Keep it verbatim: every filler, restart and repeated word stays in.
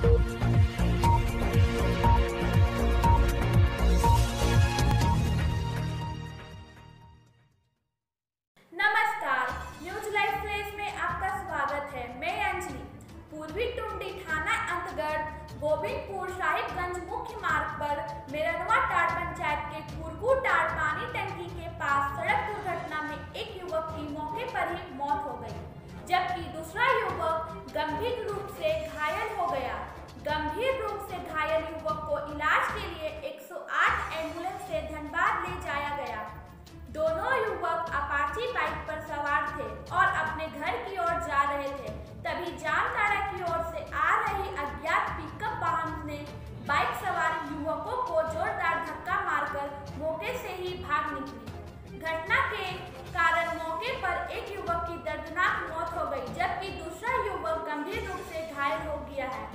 पूर्वी टुंडी थाना अंतर्गत गोविंदपुर साहिबगंज मुख्य मार्ग पर मेरनवा टाड़ पंचायत के कुरकू टाड़ पानी टंकी के पास सड़क दुर्घटना में एक युवक की मौके पर ही मौत हो गई, जबकि दूसरा युवक गंभीर रूप से घायल हो गया। गंभीर रूप से घायल युवक को इलाज के लिए एक सौ आठ एम्बुलेंस से धनबाद ले जाया गया। दोनों युवक अपाची बाइक पर सवार थे और अपने घर की ओर जा रहे थे, तभी जामताड़ा की ओर से आ रही अज्ञात पिकअप वाहन ने बाइक सवार युवकों को जोरदार धक्का मारकर मौके से ही भाग निकली। घटना के कारण मौके पर एक युवक की दर्दनाक मौत हो गई, जबकि दूसरा युवक गंभीर रूप से घायल हो गया है।